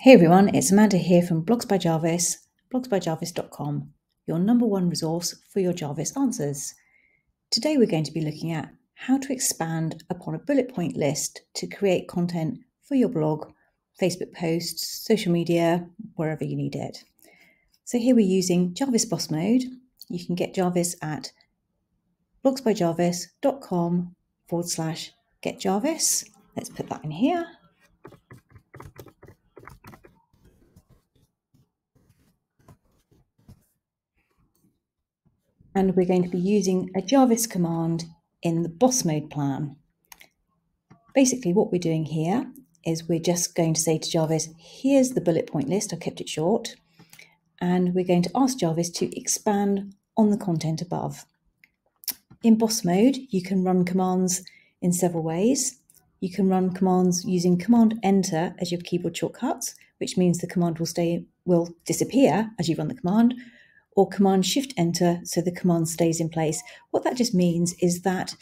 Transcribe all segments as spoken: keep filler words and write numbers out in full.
Hey everyone, it's Amanda here from Blogs by Jarvis, blogs by jarvis dot com, your number one resource for your Jarvis answers. Today we're going to be looking at how to expand upon a bullet point list to create content for your blog, Facebook posts, social media, wherever you need it. So here we're using Jarvis BOSS mode. You can get Jarvis at blogs by jarvis dot com forward slash get Jarvis. Let's put that in here. And we're going to be using a Jarvis command in the BOSS mode plan. Basically what we're doing here is we're just going to say to Jarvis, here's the bullet point list, I've kept it short, and we're going to ask Jarvis to expand on the content above. In BOSS mode, you can run commands in several ways. You can run commands using Command Enter as your keyboard shortcut, which means the command will stay will disappear as you run the command, or Command Shift Enter, so the command stays in place. What that just means is that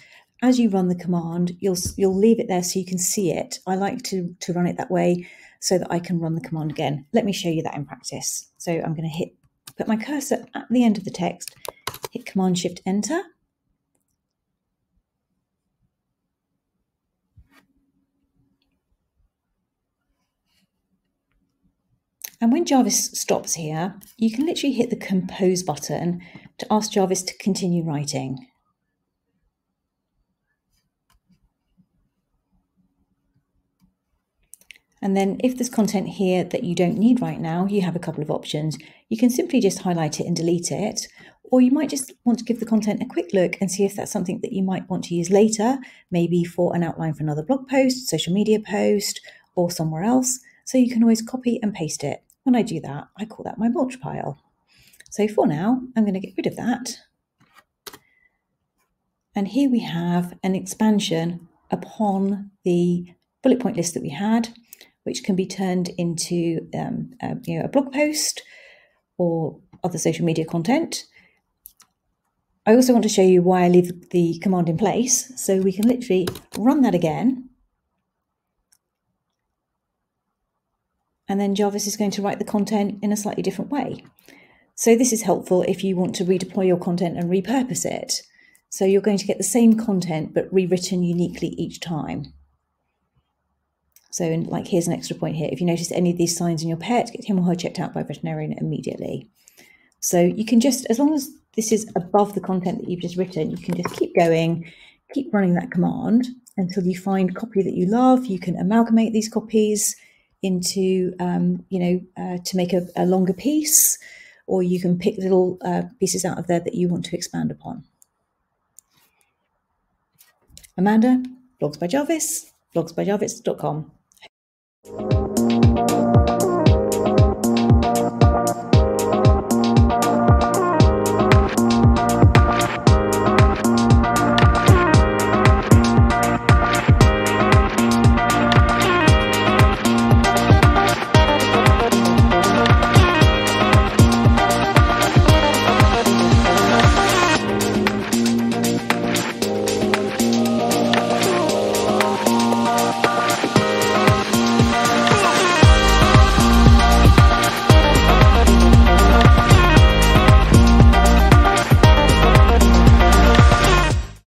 as you run the command, you'll you'll leave it there so you can see it. I like to, to run it that way so that I can run the command again. Let me show you that in practice. So I'm going to hit put my cursor at the end of the text, hit Command Shift Enter. And when Jarvis stops here, you can literally hit the compose button to ask Jarvis to continue writing. And then if there's content here that you don't need right now, you have a couple of options. You can simply just highlight it and delete it, or you might just want to give the content a quick look and see if that's something that you might want to use later, maybe for an outline for another blog post, social media post, or somewhere else. So you can always copy and paste it. When I do that, I call that my mulch pile. So for now, I'm going to get rid of that. And here we have an expansion upon the bullet point list that we had, which can be turned into um, a, you know, a blog post or other social media content. I also want to show you why I leave the command in place. So we can literally run that again. And then Jarvis is going to write the content in a slightly different way. So this is helpful if you want to redeploy your content and repurpose it. So you're going to get the same content, but rewritten uniquely each time. So and like here's an extra point here. If you notice any of these signs in your pet, get him or her checked out by a veterinarian immediately. So you can just, as long as this is above the content that you've just written, you can just keep going, keep running that command until you find copy that you love. You can amalgamate these copies into, um, you know, uh, to make a, a longer piece, or you can pick little uh, pieces out of there that you want to expand upon. Amanda, Blogs by Jarvis, blogs by jarvis dot com.